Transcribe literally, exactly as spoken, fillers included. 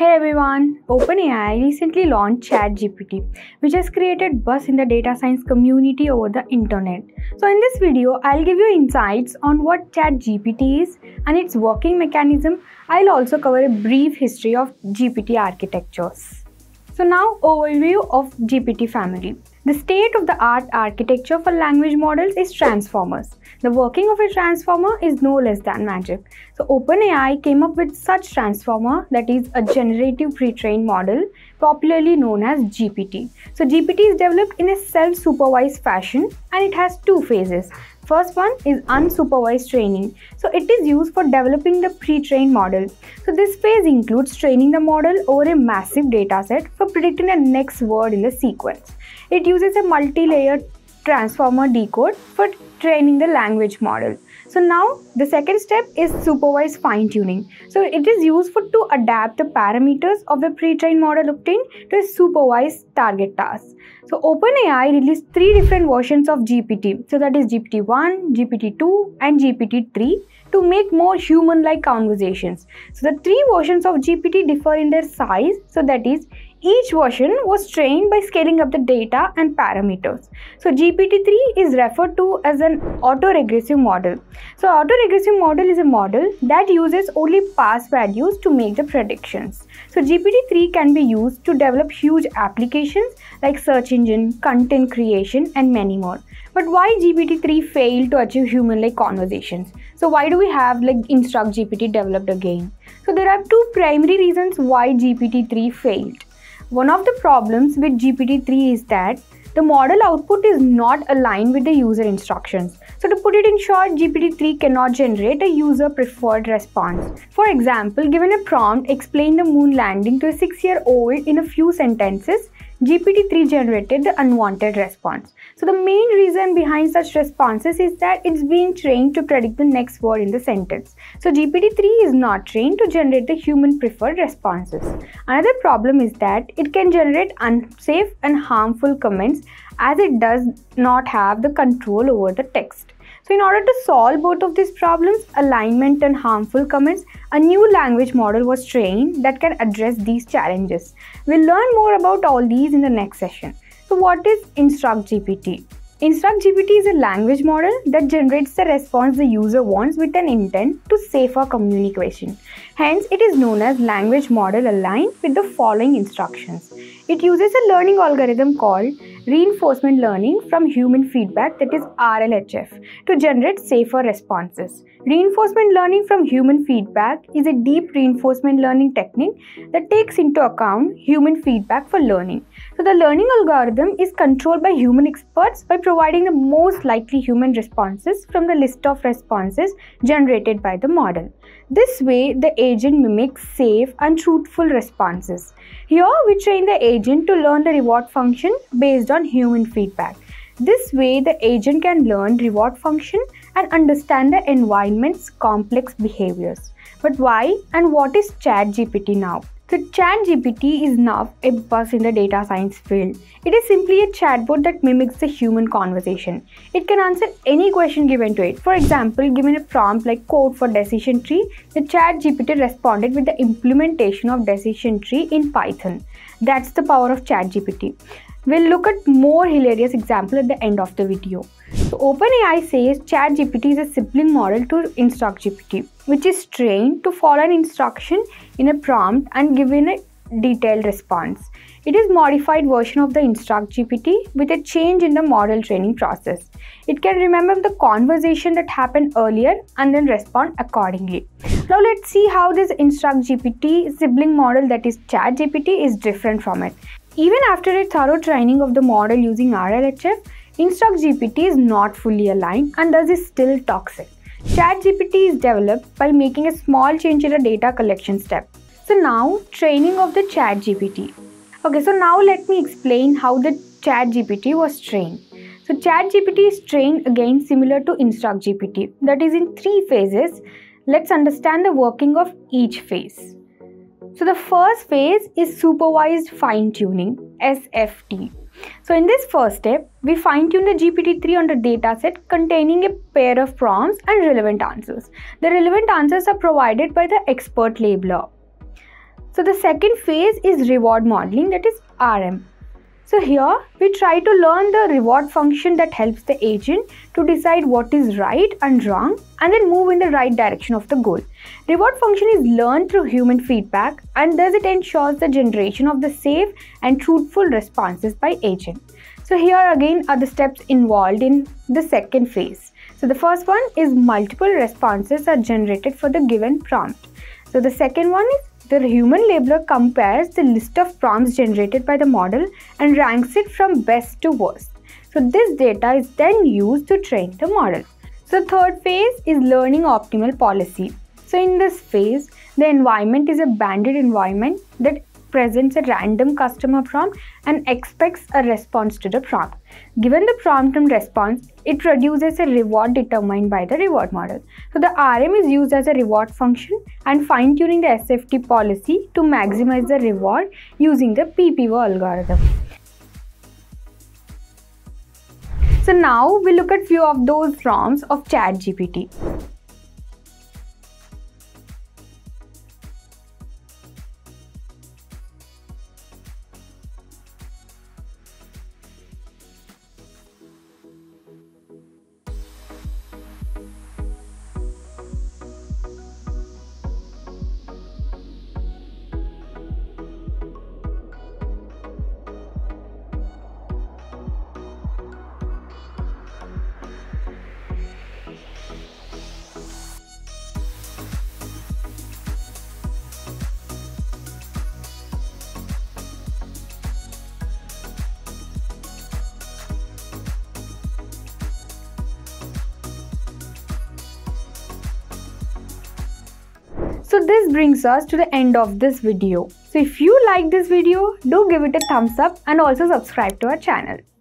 Hey everyone, OpenAI recently launched ChatGPT, which has created buzz in the data science community over the internet. So in this video, I'll give you insights on what ChatGPT is and its working mechanism. I'll also cover a brief history of G P T architectures. So now, overview of G P T family. The state-of-the-art architecture for language models is Transformers. The working of a transformer is no less than magic. So OpenAI came up with such transformer, that is a generative pre-trained model, popularly known as G P T. So G P T is developed in a self-supervised fashion and it has two phases. First one is unsupervised training. So it is used for developing the pre-trained model. So this phase includes training the model over a massive dataset for predicting the next word in the sequence. It uses a multi-layered transformer decode for training the language model. So now the second step is supervised fine-tuning. So it is used for to adapt the parameters of the pre-trained model obtained to a supervised target task. So OpenAI released three different versions of G P T. So that is G P T one, G P T two and G P T three to make more human-like conversations. So the three versions of G P T differ in their size. So that is each version was trained by scaling up the data and parameters. So G P T three is referred to as an autoregressive model. So autoregressive model is a model that uses only past values to make the predictions. So G P T three can be used to develop huge applications like search engine, content creation and many more. But why G P T three failed to achieve human-like conversations? So why do we have like InstructGPT developed again? So there are two primary reasons why G P T three failed. One of the problems with G P T three is that the model output is not aligned with the user instructions. So to put it in short, G P T three cannot generate a user-preferred response. For example, given a prompt, explain the moon landing to a six-year-old in a few sentences, G P T three generated the unwanted response. So the main reason behind such responses is that it's being trained to predict the next word in the sentence. So G P T three is not trained to generate the human preferred responses. Another problem is that it can generate unsafe and harmful comments as it does not have the control over the text. So in order to solve both of these problems, alignment and harmful comments, a new language model was trained that can address these challenges. We'll learn more about all these in the next session. So what is InstructGPT? InstructGPT is a language model that generates the response the user wants with an intent to safer communication. Hence, it is known as language model aligned with the following instructions. It uses a learning algorithm called reinforcement learning from human feedback, that is R L H F, to generate safer responses. Reinforcement learning from human feedback is a deep reinforcement learning technique that takes into account human feedback for learning. So the learning algorithm is controlled by human experts by providing the most likely human responses from the list of responses generated by the model. This way, the agent mimics safe and truthful responses. Here, we train the agent to learn the reward function based on human feedback. This way, the agent can learn reward function and understand the environment's complex behaviors. But why and what is ChatGPT now? So ChatGPT is now a buzz in the data science field. It is simply a chatbot that mimics the human conversation. It can answer any question given to it. For example, given a prompt like code for decision tree, the ChatGPT responded with the implementation of decision tree in Python. That's the power of ChatGPT. We'll look at more hilarious example at the end of the video. So OpenAI says ChatGPT is a sibling model to InstructGPT, which is trained to follow an instruction in a prompt and given a detailed response. It is a modified version of the InstructGPT with a change in the model training process. It can remember the conversation that happened earlier and then respond accordingly. Now let's see how this InstructGPT sibling model, that is ChatGPT, is different from it. Even after a thorough training of the model using R L H F, InstructGPT is not fully aligned and thus is still toxic. ChatGPT is developed by making a small change in the data collection step. So now, training of the ChatGPT. Okay, so now let me explain how the ChatGPT was trained. So ChatGPT is trained again similar to InstructGPT, that is in three phases. Let's understand the working of each phase. So the first phase is supervised fine-tuning, S F T. So in this first step, we fine-tune the G P T three on the dataset containing a pair of prompts and relevant answers. The relevant answers are provided by the expert labeler. So the second phase is reward modeling, that is R M. So here we try to learn the reward function that helps the agent to decide what is right and wrong and then move in the right direction of the goal. Reward function is learned through human feedback, and thus it ensures the generation of the safe and truthful responses by agent. So here again are the steps involved in the second phase. So the first one is multiple responses are generated for the given prompt. So the second one is the human labeler compares the list of prompts generated by the model and ranks it from best to worst. So this data is then used to train the model. So the third phase is learning optimal policy. So in this phase, the environment is a banded environment that presents a random customer prompt and expects a response to the prompt. Given the prompt and response, it produces a reward determined by the reward model. So the R M is used as a reward function and fine-tuning the S F T policy to maximize the reward using the P P O algorithm. So now we look at few of those prompts of ChatGPT. So this brings us to the end of this video. So if you like this video, do give it a thumbs up and also subscribe to our channel.